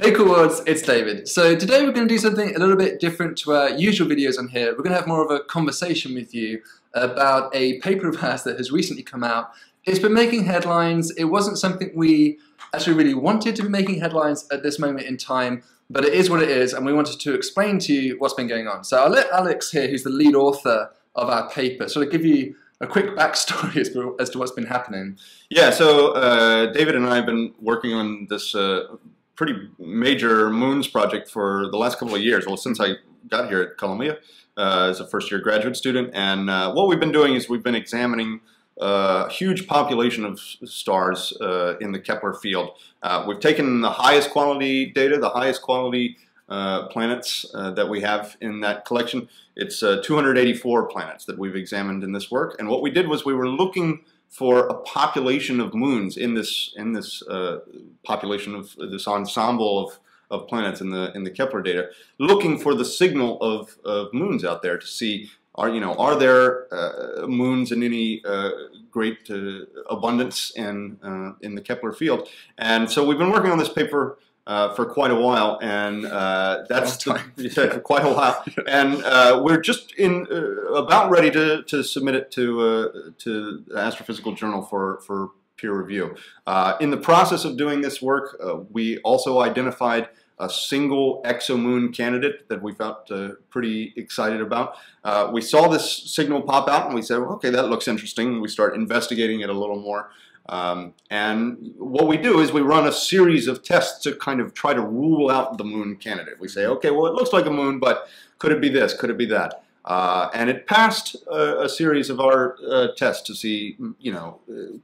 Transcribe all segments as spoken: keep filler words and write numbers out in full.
Hey Cool Worlds, it's David. So today we're going to do something a little bit different to our usual videos on here. We're going to have more of a conversation with you about a paper of ours that has recently come out. It's been making headlines. It wasn't something we actually really wanted to be making headlines at this moment in time, but it is what it is, and we wanted to explain to you what's been going on. So I'll let Alex here, who's the lead author of our paper, sort of give you a quick backstory as to, as to what's been happening. Yeah, so uh, David and I have been working on this uh, pretty major moons project for the last couple of years, well, since I got here at Columbia uh, as a first-year graduate student. And uh, what we've been doing is we've been examining uh, a huge population of stars uh, in the Kepler field. Uh, we've taken the highest quality data, the highest quality uh, planets uh, that we have in that collection. It's uh, two hundred eighty-four planets that we've examined in this work. And what we did was we were looking for a population of moons in this in this uh, population of this ensemble of, of planets in the in the Kepler data, looking for the signal of, of moons out there to see are you know are there uh, moons in any uh, great uh, abundance in uh, in the Kepler field. And so we've been working on this paper Uh, for quite a while, and uh, that's time. Yeah, for quite a while, and uh, we're just in uh, about ready to, to submit it to uh, to the Astrophysical Journal for for peer review. Uh, in the process of doing this work, uh, we also identified a single exomoon candidate that we felt uh, pretty excited about. Uh, we saw this signal pop out, and we said, well, "Okay, that looks interesting." We start investigating it a little more. Um, and what we do is we run a series of tests to kind of try to rule out the moon candidate. We say, okay, well, it looks like a moon, but could it be this? Could it be that? Uh, and it passed a, a series of our uh, tests to see, you know,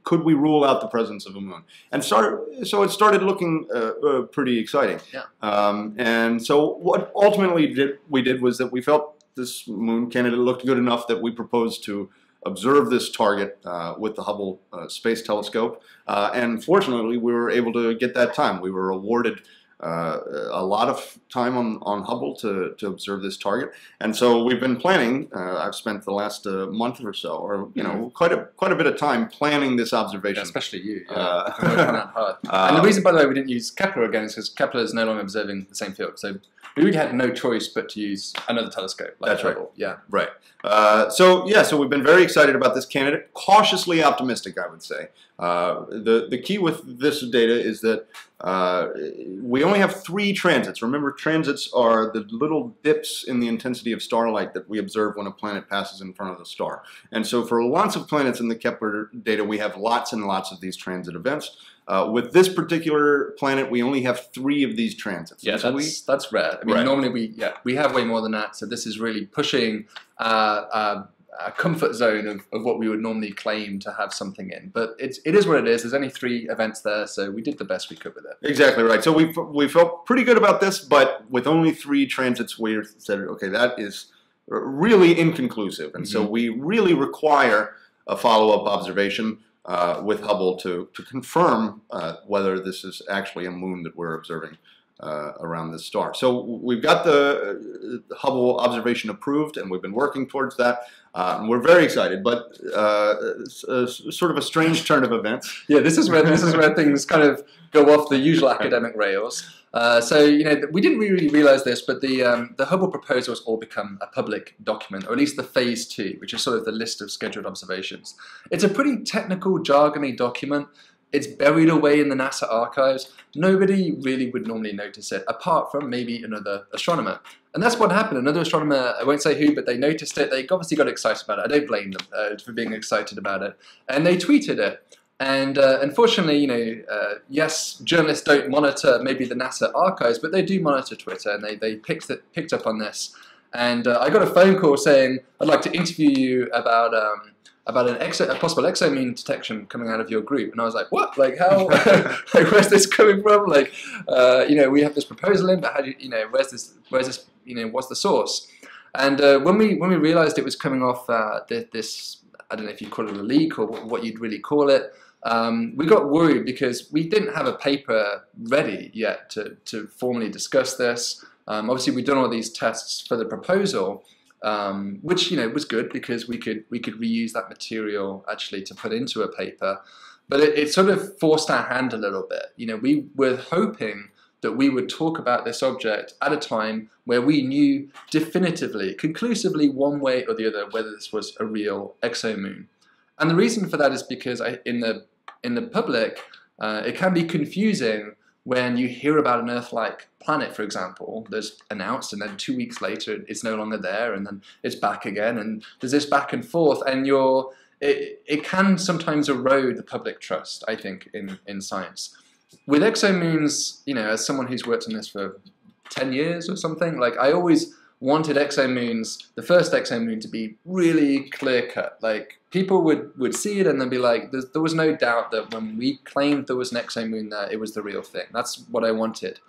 could we rule out the presence of a moon? And start, so it started looking uh, uh, pretty exciting. Yeah. Um, and so what ultimately did, we did was that we felt this moon candidate looked good enough that we proposed to observe this target uh, with the Hubble uh, Space Telescope, uh, and fortunately we were able to get that time. We were awarded uh, a lot of time on, on Hubble to, to observe this target, and so we've been planning, uh, I've spent the last uh, month or so, or you know, quite a, quite a bit of time planning this observation. Yeah, especially you, yeah. uh, I've been working that hard. Uh, and the reason, by the way, we didn't use Kepler again is because Kepler is no longer observing the same field, so we really had no choice but to use another telescope. Like that's Hubble. Right. Yeah. Right. Uh, so yeah, so we've been very excited about this candidate. Cautiously optimistic, I would say. Uh, the the key with this data is that uh, we only have three transits. Remember, transits are the little dips in the intensity of starlight that we observe when a planet passes in front of the star. And so, for lots of planets in the Kepler data, we have lots and lots of these transit events. Uh, with this particular planet, we only have three of these transits. Yeah, so that's, we, that's rare. I mean, right. Normally we yeah we have way more than that. So this is really pushing uh, uh, a comfort zone of, of what we would normally claim to have something in. But it's it is what it is. There's only three events there, so we did the best we could with it. Exactly right. So we we felt pretty good about this, but with only three transits, we said, okay, that is really inconclusive, and mm-hmm. so we really require a follow-up observation Uh, with Hubble to, to confirm uh, whether this is actually a moon that we're observing uh, around this star. So we've got the, uh, the Hubble observation approved, and we've been working towards that. Uh, and we're very excited, but uh, it's a, sort of a strange turn of events. Yeah, this is where this is where things kind of go off the usual academic rails. Uh, so you know, we didn't really realize this, but the um, the Hubble proposals all become a public document, or at least the phase two, which is sort of the list of scheduled observations. It's a pretty technical, jargony document. It's buried away in the NASA archives. Nobody really would normally notice it, apart from maybe another astronomer. And that's what happened. Another astronomer, I won't say who, but they noticed it. They obviously got excited about it. I don't blame them uh, for being excited about it. And they tweeted it. And uh, unfortunately, you know, uh, yes, journalists don't monitor maybe the NASA archives, but they do monitor Twitter, and they, they picked, it, picked up on this. And uh, I got a phone call saying, I'd like to interview you about um, about an exo, a possible exomoon detection coming out of your group. And I was like, what? Like, how? Like, where's this coming from? Like, uh, you know, we have this proposal in, but how do you, you know, where's this, where's this, you know, what's the source? And uh, when we when we realized it was coming off uh, this, I don't know if you call it a leak or what you'd really call it, um, we got worried because we didn't have a paper ready yet to, to formally discuss this. Um, obviously, we'd done all these tests for the proposal, Um, which you know was good because we could we could reuse that material actually to put into a paper, But it, it sort of forced our hand a little bit. You know, we were hoping that we would talk about this object at a time where we knew definitively, conclusively, one way or the other, whether this was a real exomoon. And the reason for that is because I, in the in the public, uh, it can be confusing when you hear about an Earth-like planet, for example, that's announced and then two weeks later it's no longer there and then it's back again, and there's this back and forth, and you're, it, it can sometimes erode the public trust, I think, in, in science. With exomoons, you know, as someone who's worked on this for ten years or something, like, I always wanted exomoons, the first exomoon, to be really clear-cut. Like, people would, would see it and then be like, there, there was no doubt that when we claimed there was an exomoon there, it was the real thing. That's what I wanted.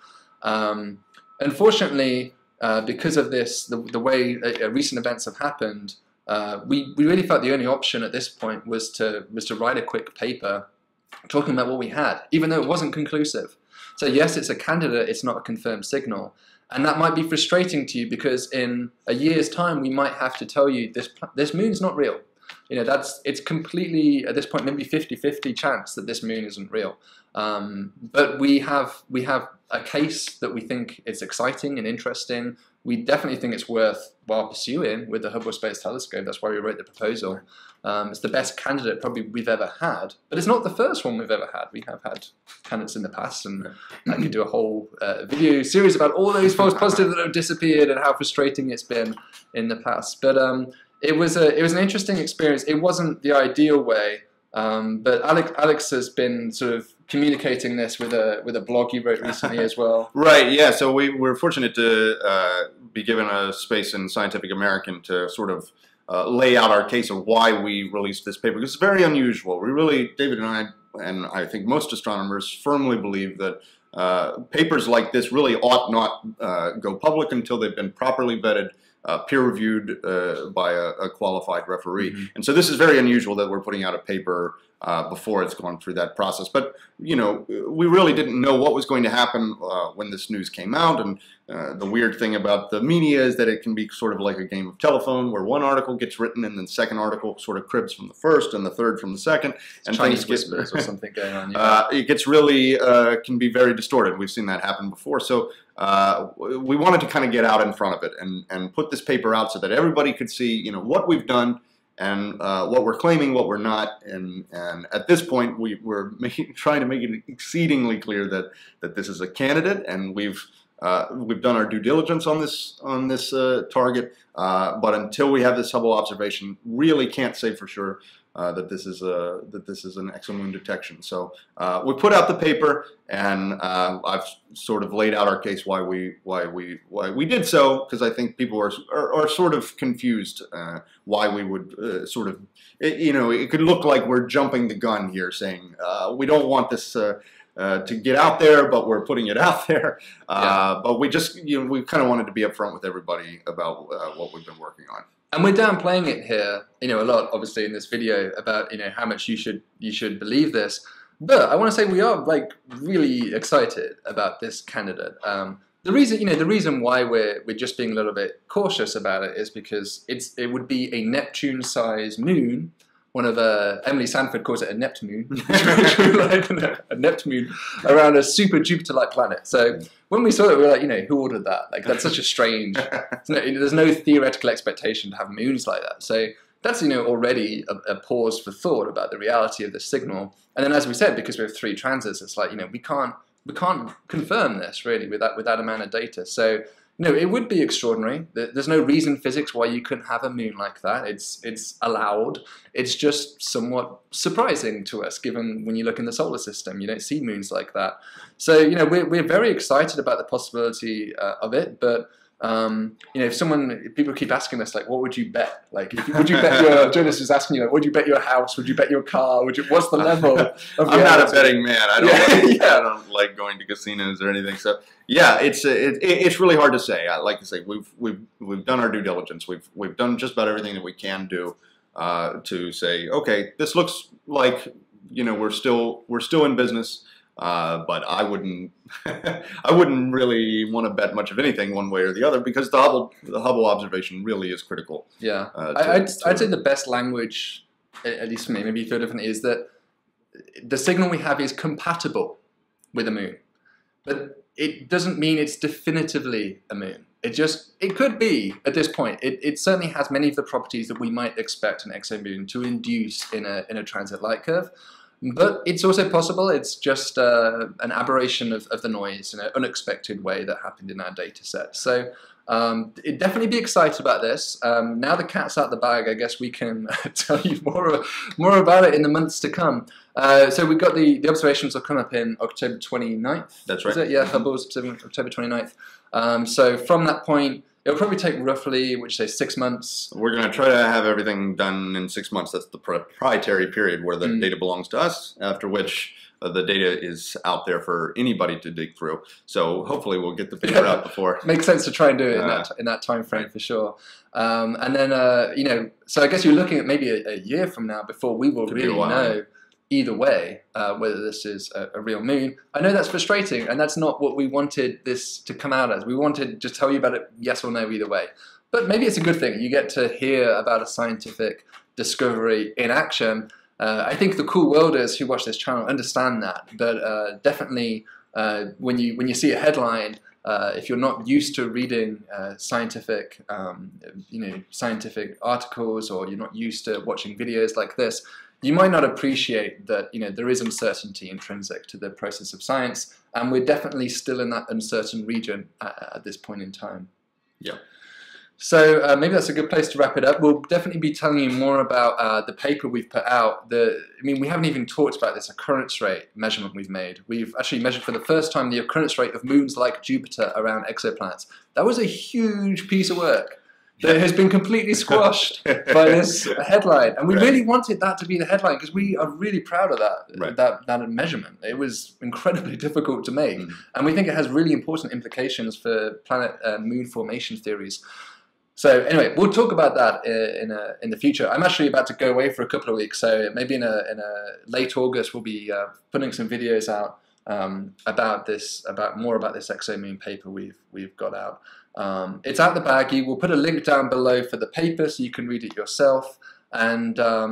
Um, unfortunately, uh, because of this, the, the way uh, recent events have happened, uh, we, we really felt the only option at this point was to, was to write a quick paper talking about what we had, even though it wasn't conclusive. So yes, it's a candidate, it's not a confirmed signal. And that might be frustrating to you because in a year's time, we might have to tell you this, this moon's not real. You know, that's, it's completely, at this point, maybe fifty fifty chance that this moon isn't real. Um, but we have, we have a case that we think is exciting and interesting. We definitely think it's worth while pursuing with the Hubble Space Telescope. That's why we wrote the proposal. Um, it's the best candidate probably we've ever had, but it's not the first one we've ever had. We have had candidates in the past, and I could do a whole uh, video series about all those false positives that have disappeared and how frustrating it's been in the past. But um, it was a, it was an interesting experience. It wasn't the ideal way, um, but Alex, Alex has been sort of communicating this with a with a blog you wrote recently as well. Right, yeah, so we were fortunate to uh, be given a space in Scientific American to sort of uh, lay out our case of why we released this paper, because it's very unusual. We really, David and I, and I think most astronomers, firmly believe that uh, papers like this really ought not uh, go public until they've been properly vetted, Uh, peer-reviewed uh, by a, a qualified referee. Mm-hmm. And so this is very unusual that we're putting out a paper uh, before it's gone through that process. But, you know, we really didn't know what was going to happen uh, when this news came out. And uh, the weird thing about the media is that it can be sort of like a game of telephone where one article gets written and then the second article sort of cribs from the first and the third from the second. It's and Chinese whispers or something going on. Yeah. Uh, it gets really, uh, can be very distorted. We've seen that happen before. So Uh, we wanted to kind of get out in front of it and, and put this paper out so that everybody could see, you know, what we've done and uh, what we're claiming, what we're not. And, and at this point, we, we're making, trying to make it exceedingly clear that, that this is a candidate, and we've, uh, we've done our due diligence on this, on this uh, target. Uh, but until we have this Hubble observation, really can't say for sure Uh, that this is a that this is an exomoon detection. So uh, we put out the paper, and uh, I've sort of laid out our case why we why we why we did so, because I think people are are, are sort of confused uh, why we would uh, sort of it, you know it could look like we're jumping the gun here, saying uh, we don't want this Uh, Uh, to get out there, but we're putting it out there. Uh, yeah. But we just, you know, we kind of wanted to be upfront with everybody about uh, what we've been working on. And we're downplaying it here, you know, a lot, obviously, in this video about, you know, how much you should you should believe this. But I want to say we are, like, really excited about this candidate. Um, the reason, you know, the reason why we're we're just being a little bit cautious about it is because it's it would be a Neptune-sized moon. One of uh, Emily Sanford calls it a Neptune, a Neptune around a super Jupiter-like planet. So when we saw it, we were like, you know, who ordered that? Like, that's such a strange. No, there's no theoretical expectation to have moons like that. So that's, you know, already a, a pause for thought about the reality of the signal. And then, as we said, because we have three transits, it's like, you know, we can't we can't confirm this really with that with that amount of data. So, no, it would be extraordinary. There's no reason physics why you couldn't have a moon like that. It's it's allowed. It's just somewhat surprising to us, given when you look in the solar system, you don't see moons like that. So, you know, we're we're very excited about the possibility uh, of it. But um, you know, if someone, if people keep asking us, like, what would you bet? Like, if, would you bet your Jonas was asking you, like, would you bet your house? Would you bet your car? Would you? What's the level? Of I'm not a betting man. I don't. Yeah, like, yeah. I don't like going to casinos or anything. So. Yeah, it's it, it's really hard to say. I like to say we've we've we've done our due diligence. We've we've done just about everything that we can do uh, to say, okay, this looks like, you know, we're still we're still in business. Uh, but I wouldn't I wouldn't really want to bet much of anything one way or the other, because the Hubble the Hubble observation really is critical. Yeah, uh, to, I, I'd to, I'd say the best language, at least for me, maybe you feel differently, is that the signal we have is compatible with a moon. But it doesn't mean it's definitively a moon. It just, it could be at this point. It, it certainly has many of the properties that we might expect an exomoon to induce in a, in a transit light curve. But it's also possible it's just uh, an aberration of, of the noise in an unexpected way that happened in our data set. So um, it'd definitely be excited about this. Um, now the cat's out of the bag, I guess we can tell you more, more about it in the months to come. Uh, so we've got the, the observations will come up in October twenty-ninth. That's right. Is it? Yeah, Hubble's October twenty-ninth. Um, so from that point, it'll probably take roughly, would you say, six months? We're going to try to have everything done in six months. That's the proprietary period where the mm. data belongs to us, after which uh, the data is out there for anybody to dig through. So hopefully we'll get the paper out before. Makes sense to try and do it uh, in, that, in that time frame for sure. Um, and then, uh, you know, so I guess you're looking at maybe a, a year from now before we will really know either way uh, whether this is a, a real moon. I know that's frustrating, and that's not what we wanted this to come out as. We wanted to tell you about it yes or no either way. But maybe it's a good thing. You get to hear about a scientific discovery in action. Uh, I think the cool worlders who watch this channel understand that, but uh, definitely uh, when you when you see a headline, Uh, if you're not used to reading uh, scientific, um, you know, scientific articles, or you're not used to watching videos like this, you might not appreciate that, you know, there is uncertainty intrinsic to the process of science, and we're definitely still in that uncertain region at, at this point in time. Yeah. So uh, maybe that's a good place to wrap it up. We'll definitely be telling you more about uh, the paper we've put out. The, I mean, we haven't even talked about this occurrence rate measurement we've made. We've actually measured for the first time the occurrence rate of moons like Jupiter around exoplanets. That was a huge piece of work that has been completely squashed by this headline. And we right. really wanted that to be the headline because we are really proud of that, right. that, that measurement. It was incredibly difficult to make. Mm. And we think it has really important implications for planet uh, moon formation theories. So anyway, we'll talk about that in, a, in the future. I'm actually about to go away for a couple of weeks, so maybe in a, in a late August we'll be uh, putting some videos out um, about this, about more about this exomoon paper we've we've got out. Um, it's out the baggie. We'll put a link down below for the paper so you can read it yourself. And um,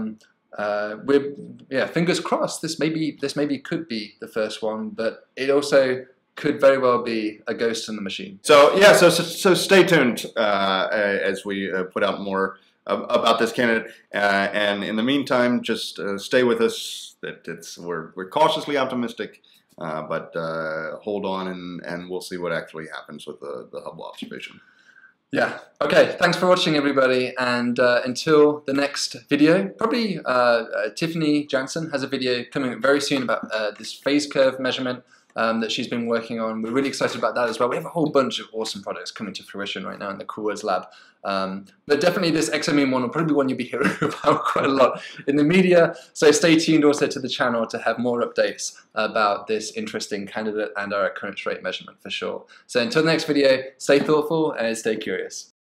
uh, we're yeah, fingers crossed. This maybe this maybe could be the first one, but it also could very well be a ghost in the machine. So yeah, so so, so stay tuned uh, as we uh, put out more uh, about this candidate. Uh, and in the meantime, just uh, stay with us. That it's we're we're cautiously optimistic, uh, but uh, hold on, and and we'll see what actually happens with the the Hubble observation. Yeah. Okay. Thanks for watching, everybody. And uh, until the next video, probably uh, uh, Tiffany Johnson has a video coming very soon about uh, this phase curve measurement Um, that she's been working on. We're really excited about that as well. We have a whole bunch of awesome products coming to fruition right now in the Cool Worlds Lab. Um, but definitely this exomoon one will probably be one you'll be hearing about quite a lot in the media. So stay tuned also to the channel to have more updates about this interesting candidate and our occurrence rate measurement for sure. So until the next video, stay thoughtful and stay curious.